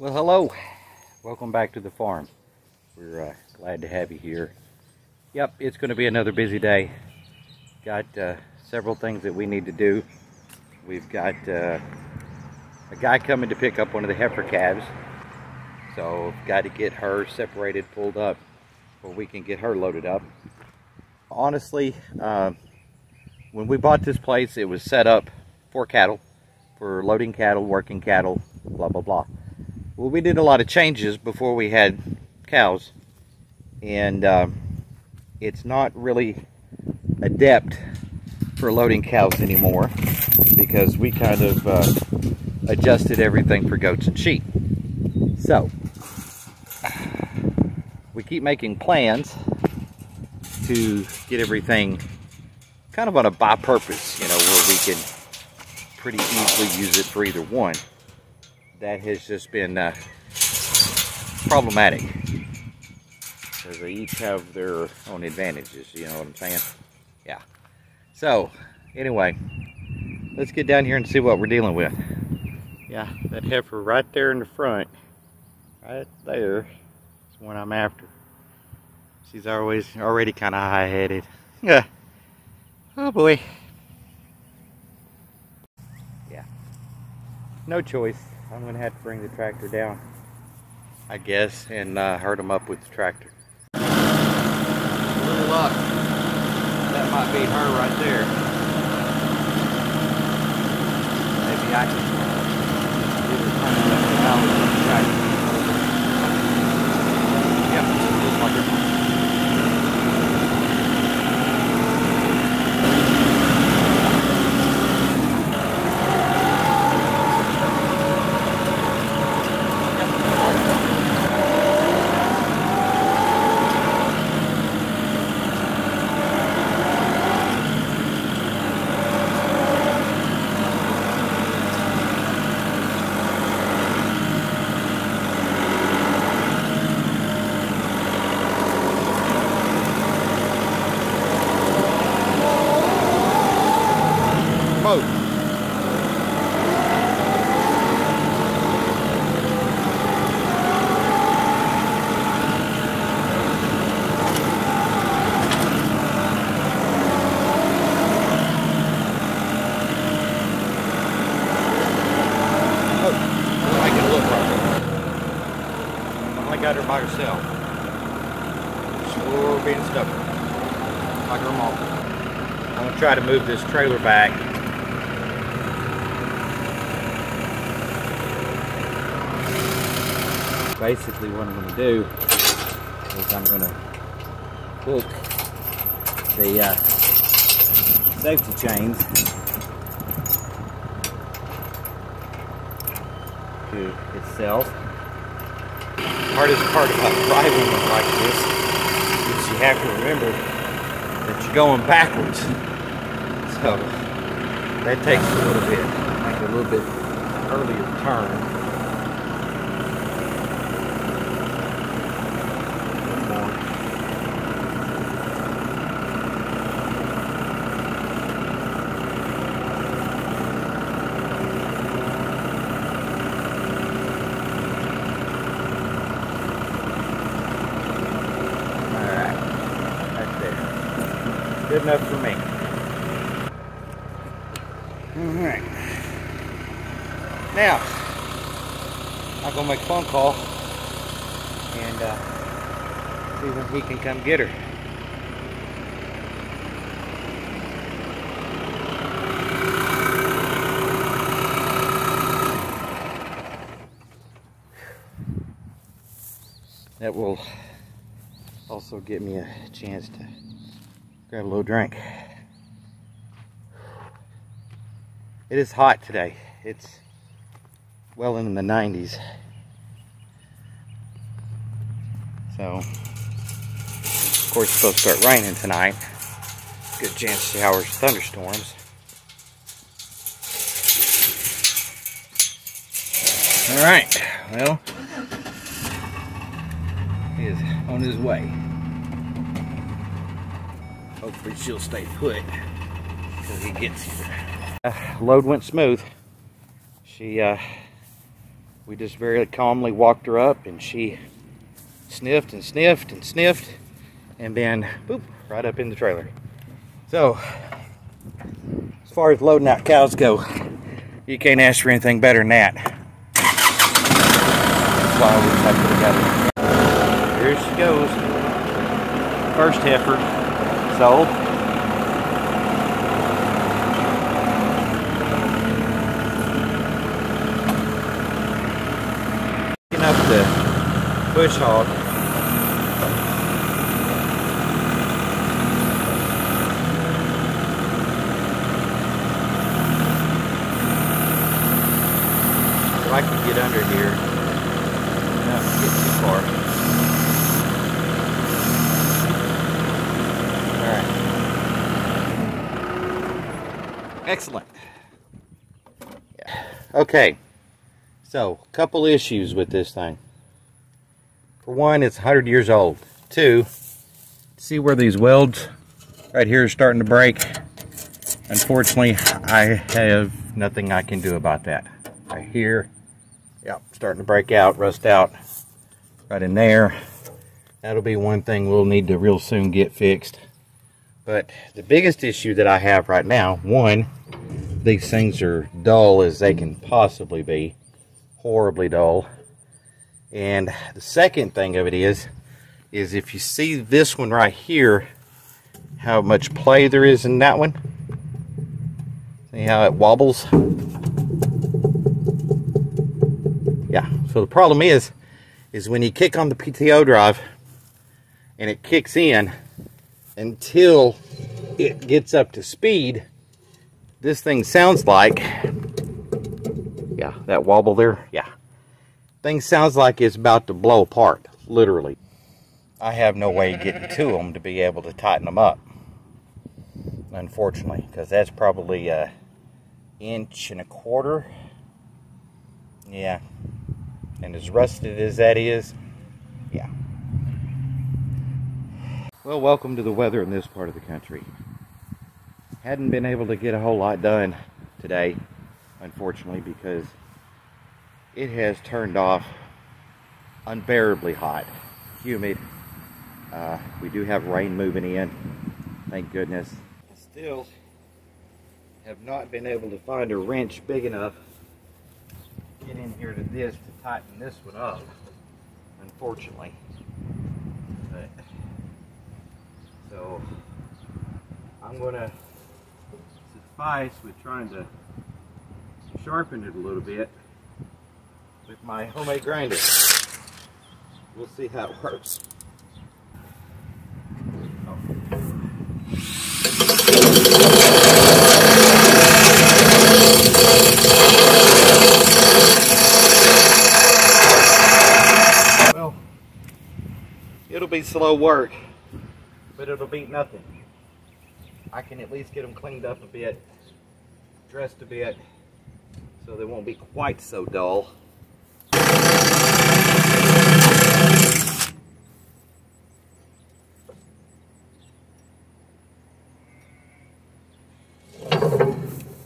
Well, hello, welcome back to the farm. We're glad to have you here. Yep, it's going to be another busy day. Got several things that we need to do. We've got a guy coming to pick up one of the heifer calves, so got to get her separated, pulled up, where we can get her loaded up. Honestly, when we bought this place, it was set up for cattle, for loading cattle, working cattle, blah, blah, blah. Well, we did a lot of changes before we had cows, and it's not really adept for loading cows anymore, because we kind of adjusted everything for goats and sheep. So we keep making plans to get everything kind of on a bi-purpose, you know, where we can pretty easily use it for either one. That has just been problematic, because they each have their own advantages, you know what I'm saying? Yeah. So anyway, let's get down here and see what we're dealing with. Yeah, that heifer right there in the front, right there, is the one I'm after. She's already kind of high-headed. Yeah. Oh boy. Yeah. No choice. I'm gonna have to bring the tractor down, I guess, and herd them up with the tractor. Little luck. That might be her right there. Maybe I can get her coming up the mountain with the tractor. Yep, looks like her. Got her by herself. Sure being stubborn. Like her mom. I'm gonna try to move this trailer back. Basically what I'm gonna do is I'm gonna hook the safety chains to itself. The hardest part about driving like this is you have to remember that you're going backwards. So that takes a little bit, like a little bit earlier turn. Good enough for me. Alright. Now, I'm going to make a phone call and see when he can come get her. That will also give me a chance to grab a little drink. It is hot today. It's well in the 90s. So, of course, it's supposed to start raining tonight. Good chance to shower thunderstorms. All right, well, he is on his way. Hopefully she'll stay put till he gets here. Load went smooth. She we just very calmly walked her up, and she sniffed and sniffed and sniffed, and then boop, right up in the trailer. So as far as loading out cows go, you can't ask for anything better than that. That's why we stuck with it. Here she goes. First heifer sold. Picking up the bush hog. If I can get under here, not get too far. Alright. Excellent. Yeah. Okay. So, a couple issues with this thing. For one, it's 100 years old. Two, see where these welds right here are starting to break? Unfortunately, I have nothing I can do about that. Right here. Yep, starting to break out, rust out right in there. That'll be one thing we'll need to real soon get fixed. But the biggest issue that I have right now, one, these things are dull as they can possibly be. Horribly dull. And the second thing of it is if you see this one right here, how much play there is in that one. See how it wobbles? Yeah, so the problem is when you kick on the PTO drive and it kicks in, until it gets up to speed, this thing sounds like, yeah, that wobble there, yeah. Thing sounds like it's about to blow apart, literally. I have no way of getting to them to be able to tighten them up, unfortunately, because that's probably an 1.25 inches. Yeah, and as rusted as that is, yeah. Well, welcome to the weather in this part of the country. Hadn't been able to get a whole lot done today, unfortunately, because it has turned off unbearably hot, humid. We do have rain moving in, thank goodness. I still have not been able to find a wrench big enough to get in here to this to tighten this one up, unfortunately. But, so I'm gonna suffice with trying to sharpen it a little bit with my homemade grinder. We'll see how it works. Oh. Well, it'll be slow work, but it'll beat nothing. I can at least get them cleaned up a bit, dressed a bit, so they won't be quite so dull.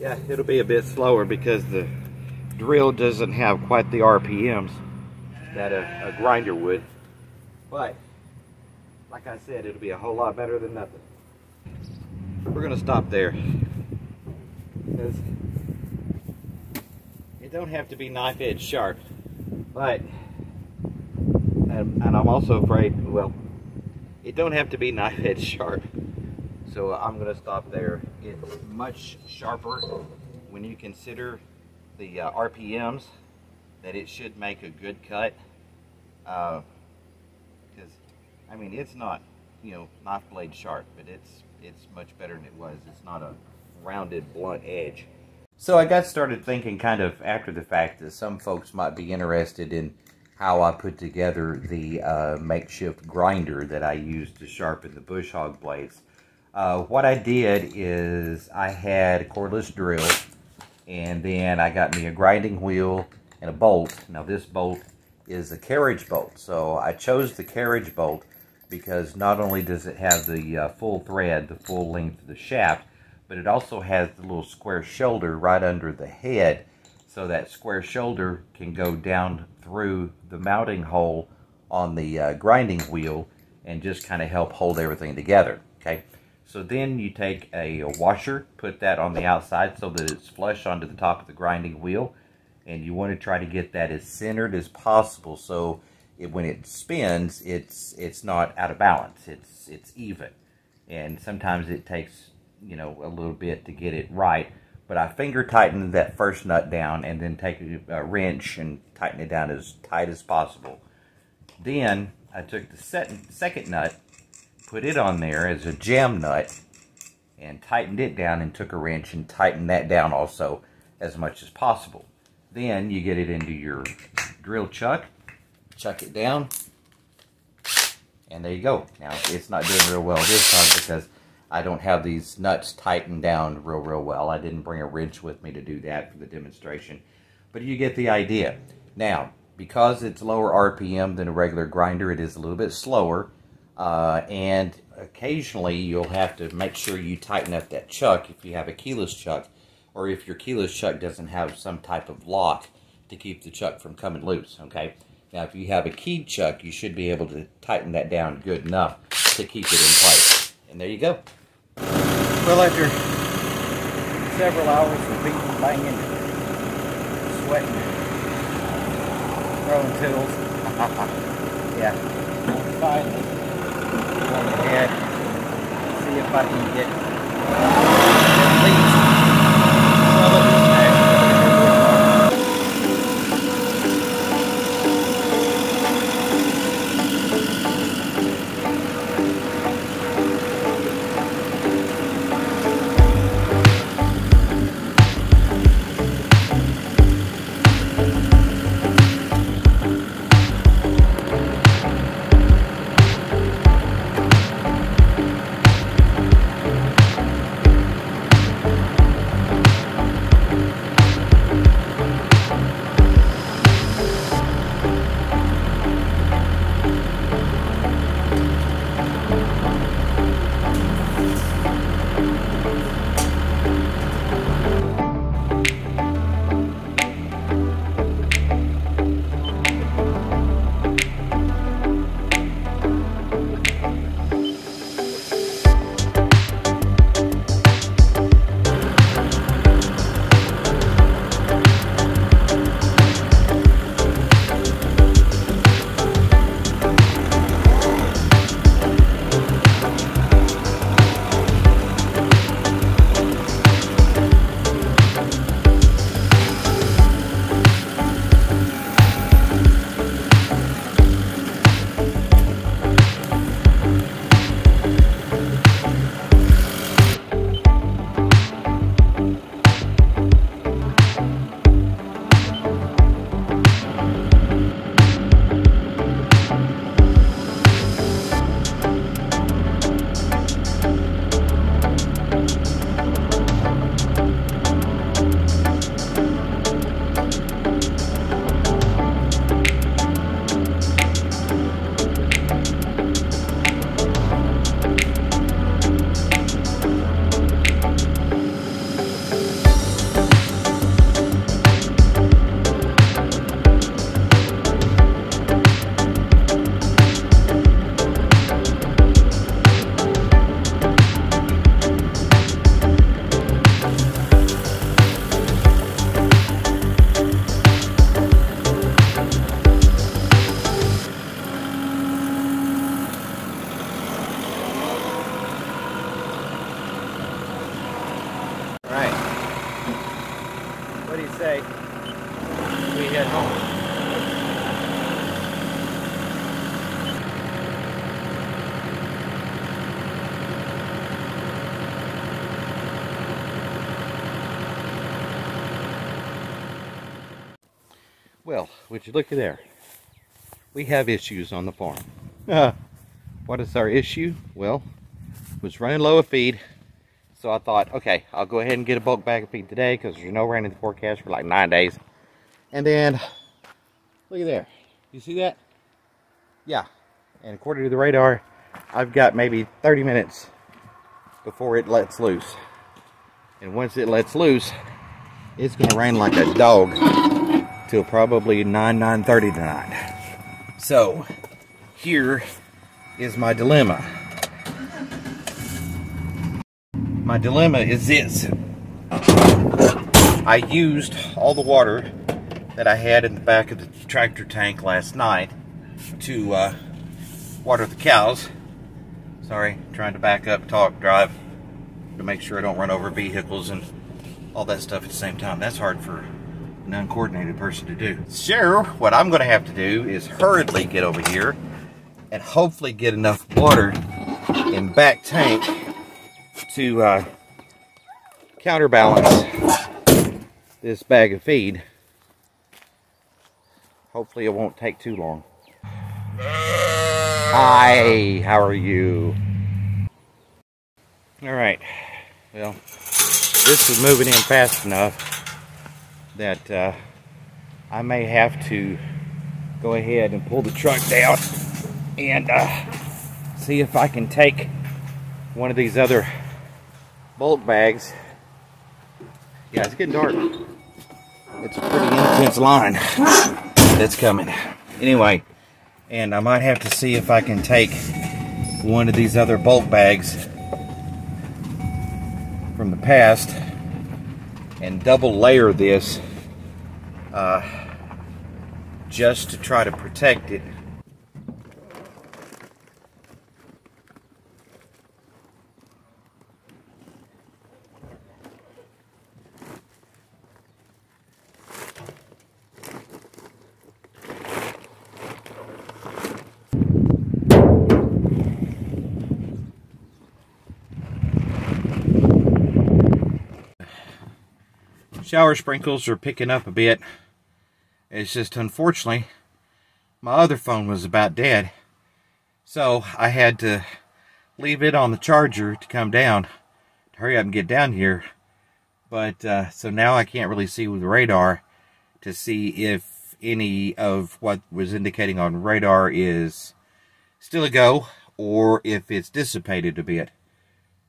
Yeah, it'll be a bit slower because the drill doesn't have quite the RPMs that a grinder would. But, like I said, it'll be a whole lot better than nothing. We're going to stop there, because it don't have to be knife edge sharp. But, and I'm also afraid, well, it don't have to be knife edge sharp. So I'm going to stop there. It's much sharper when you consider the RPMs that it should make a good cut. Because, I mean, it's not, you know, knife blade sharp, but it's much better than it was. It's not a rounded, blunt edge. So I got started thinking kind of after the fact that some folks might be interested in how I put together the makeshift grinder that I use to sharpen the bush hog blades. What I did is I had a cordless drill, and then I got me a grinding wheel and a bolt. Now this bolt is a carriage bolt, so I chose the carriage bolt because not only does it have the full thread, the full length of the shaft, but it also has the little square shoulder right under the head, so that square shoulder can go down through the mounting hole on the grinding wheel and just kind of help hold everything together, okay? So then you take a washer, put that on the outside so that it's flush onto the top of the grinding wheel, and you want to try to get that as centered as possible so it, when it spins, it's not out of balance, it's even. And sometimes it takes, you know, a little bit to get it right, but I finger tighten that first nut down and then take a wrench and tighten it down as tight as possible. Then I took the second nut, put it on there as a jam nut, and tightened it down and took a wrench and tightened that down also as much as possible. Then you get it into your drill chuck it down, and there you go. Now it's not doing real well this time because I don't have these nuts tightened down real well. I didn't bring a wrench with me to do that for the demonstration, but you get the idea. Now, because it's lower RPM than a regular grinder, it is a little bit slower, and occasionally you'll have to make sure you tighten up that chuck if you have a keyless chuck, or if your keyless chuck doesn't have some type of lock to keep the chuck from coming loose, okay? Now, if you have a keyed chuck, you should be able to tighten that down good enough to keep it in place. And there you go. Well, after several hours of beating, banging, sweating, throwing tools, yeah, finally, I'm going ahead and see if I can get at least some of this back. Well, would you look at there? We have issues on the farm. What is our issue? Well, it was running low of feed, so I thought, okay, I'll go ahead and get a bulk bag of feed today because there's no rain in the forecast for like 9 days. And then, look at there. You see that? Yeah. And according to the radar, I've got maybe 30 minutes before it lets loose. And once it lets loose, It's gonna rain like a dog till probably 9:30 tonight. So here is my dilemma. My dilemma is this. I used all the water that I had in the back of the tractor tank last night to water the cows. Sorry, trying to back up, talk, drive, to make sure I don't run over vehicles and all that stuff at the same time. That's hard for an uncoordinated person to do. So what I'm gonna have to do is hurriedly get over here and hopefully get enough water in back tank to counterbalance this bag of feed. Hopefully it won't take too long. Hi, how are you? All right, well, this is moving in fast enough that I may have to go ahead and pull the truck down and see if I can take one of these other bulk bags. Yeah, it's getting dark. It's a pretty intense line that's coming. Anyway, and I might have to see if I can take one of these other bulk bags from the past and double layer this just to try to protect it. Shower sprinkles are picking up a bit. It's just, unfortunately, my other phone was about dead, so I had to leave it on the charger to come down, to hurry up and get down here. But so now I can't really see with the radar to see if any of what was indicating on radar is still a go or if it's dissipated a bit.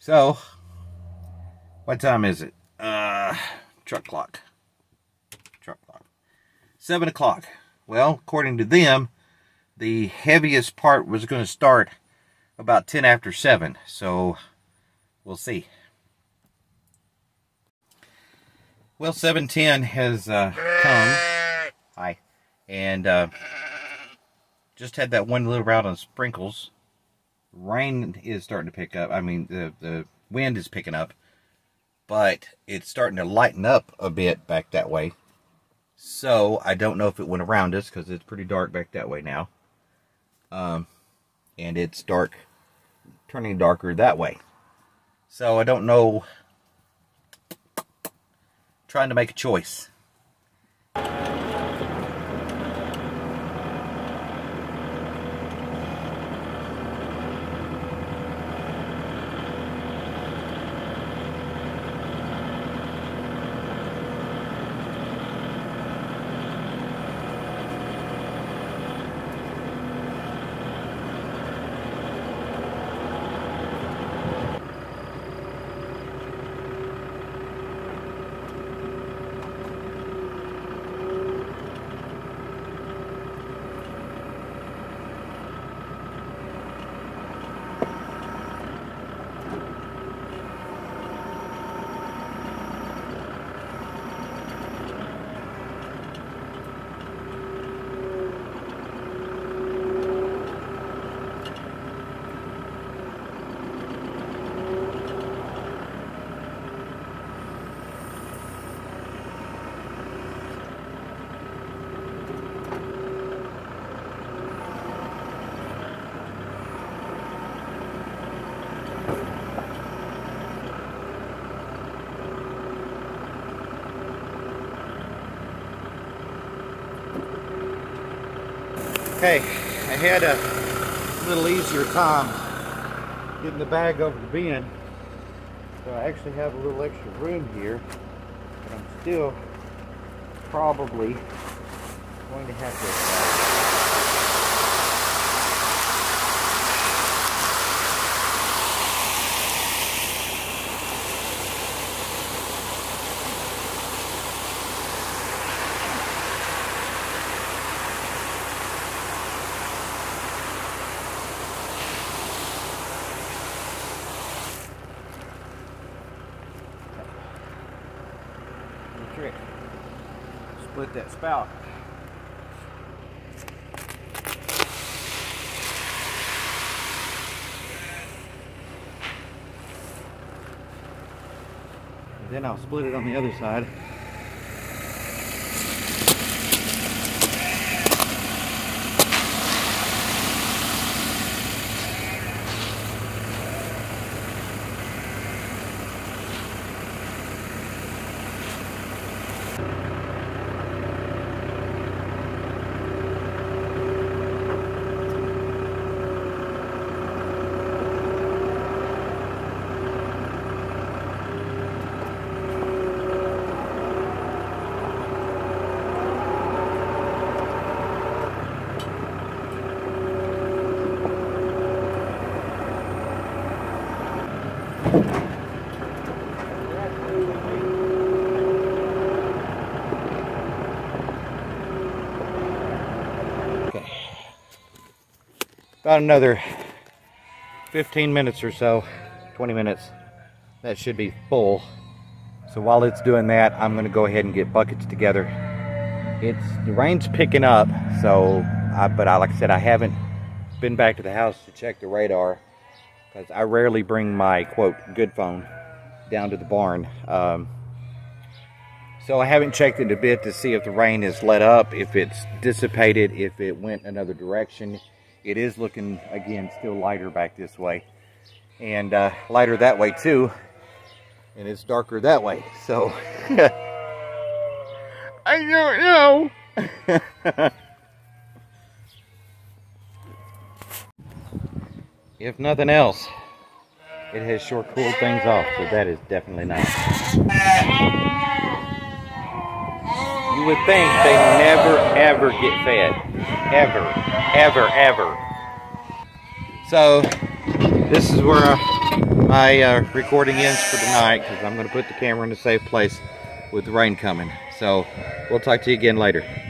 So what time is it? Truck clock. 7 o'clock. Well, according to them, the heaviest part was going to start about 7:10. So we'll see. Well, 7:10 has come. Hi. And just had that one little round of sprinkles. Rain is starting to pick up. I mean, the wind is picking up. But it's starting to lighten up a bit back that way. So I don't know if it went around us because it's pretty dark back that way now. And it's dark, turning darker that way. So I don't know. Trying to make a choice. Okay, I had a little easier time getting the bag over the bend, so I actually have a little extra room here, but I'm still probably going to have to with that spout. And then I'll split it on the other side. About another 15 minutes or so, 20 minutes, that should be full. So while it's doing that, I'm gonna go ahead and get buckets together. The rain's picking up, so, like I said, I haven't been back to the house to check the radar, because I rarely bring my, quote, good phone down to the barn. So I haven't checked it a bit to see if the rain has let up, if it's dissipated, if it went another direction. It is looking, again, still lighter back this way, and lighter that way too, and it's darker that way, so I don't know. If nothing else, it has sure cooled things off, so that is definitely nice. You would think they never ever get fed, ever. So this is where my recording ends for the night, because I'm going to put the camera in a safe place with the rain coming. So we'll talk to you again later.